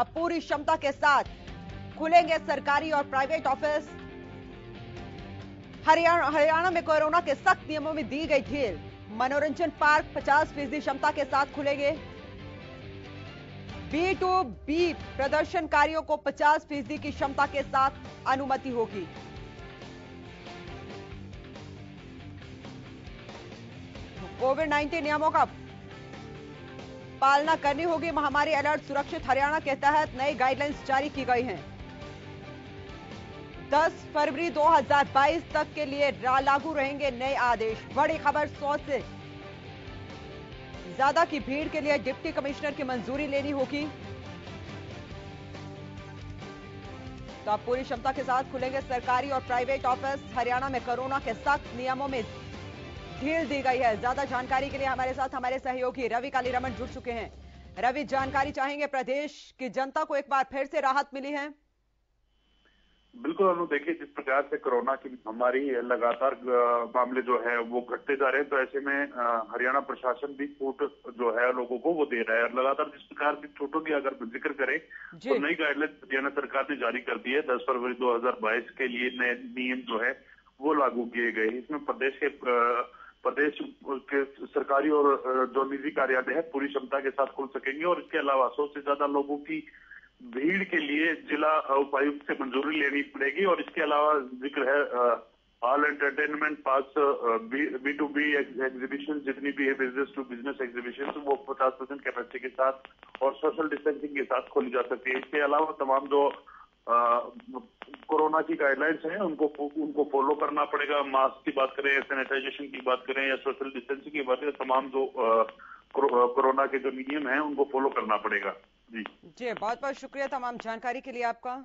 अब पूरी क्षमता के साथ खुलेंगे सरकारी और प्राइवेट ऑफिस। हरियाणा में कोरोना के सख्त नियमों में दी गई ढील। मनोरंजन पार्क 50% क्षमता के साथ खुलेंगे। B2B प्रदर्शनकारियों को 50% की क्षमता के साथ अनुमति होगी। कोविड-19 नियमों का पालना करनी होगी। महामारी अलर्ट सुरक्षित हरियाणा के तहत नई गाइडलाइंस जारी की गई हैं। 10 फरवरी 2022 तक के लिए लागू रहेंगे नए आदेश। बड़ी खबर, 100 से ज्यादा की भीड़ के लिए डिप्टी कमिश्नर की मंजूरी लेनी होगी। तो आप पूरी क्षमता के साथ खुलेंगे सरकारी और प्राइवेट ऑफिस। हरियाणा में कोरोना के सख्त नियमों में ढील दी गई है। ज्यादा जानकारी के लिए हमारे साथ हमारे सहयोगी रवि काली रमन जुड़ चुके हैं। रवि, जानकारी चाहेंगे, प्रदेश की जनता को एक बार फिर से राहत मिली है? बिल्कुल अनु, देखिए जिस प्रकार से कोरोना की महामारी लगातार मामले जो है वो घटते जा रहे हैं, तो ऐसे में हरियाणा प्रशासन भी छूट जो है लोगों को वो दे रहा है। लगातार जिस प्रकार की छूटों की अगर जिक्र करें तो नई गाइडलाइन हरियाणा सरकार ने जारी कर दी है। 10 फरवरी 2022 के लिए नए नियम जो है वो लागू किए गए। इसमें प्रदेश के सरकारी और जो निजी कार्यालय है पूरी क्षमता के साथ खुल सकेंगे। और इसके अलावा 100 से ज्यादा लोगों की भीड़ के लिए जिला उपायुक्त से मंजूरी लेनी पड़ेगी। और इसके अलावा जिक्र है ऑल एंटरटेनमेंट पास, B2B एग्जीबिशन जितनी भी है बिजनेस टू बिजनेस एग्जीबिशन, वो 50% कैपेसिटी के साथ और सोशल डिस्टेंसिंग के साथ खोली जा सकती है। इसके अलावा तमाम जो कोरोना की गाइडलाइंस हैं उनको फॉलो करना पड़ेगा। मास्क की बात करें, सैनिटाइजेशन की बात करें या सोशल डिस्टेंसिंग की बात करें, तमाम जो कोरोना के जो नियम हैं उनको फॉलो करना पड़ेगा। जी, बहुत बहुत शुक्रिया तमाम जानकारी के लिए आपका।